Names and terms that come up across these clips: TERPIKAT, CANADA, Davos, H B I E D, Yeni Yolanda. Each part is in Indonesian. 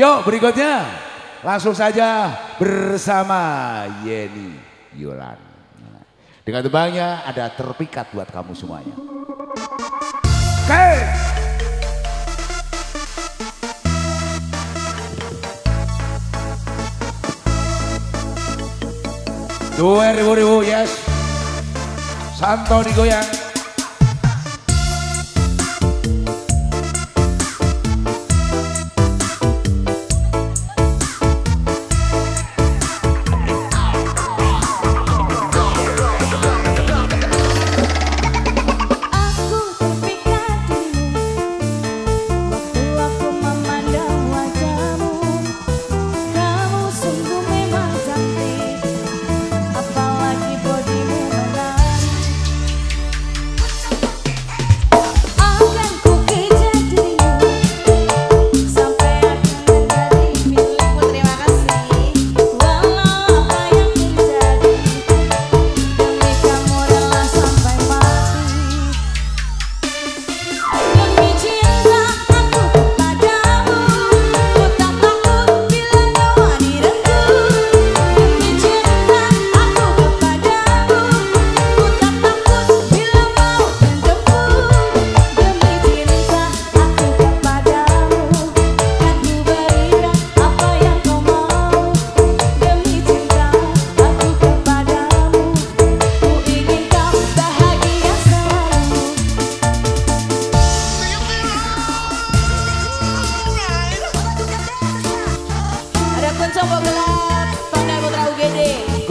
Yuk berikutnya langsung saja bersama Yeni Yolanda. Dengan tebangnya ada terpikat buat kamu semuanya. Oke. Ribu yes. Santo digoyang.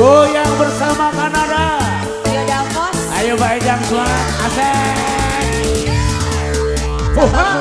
Goyang bersama Kanada. Ayo Davos. Ayo Pak Ejang suara asik. Oh.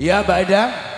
Ya Mbak Eda.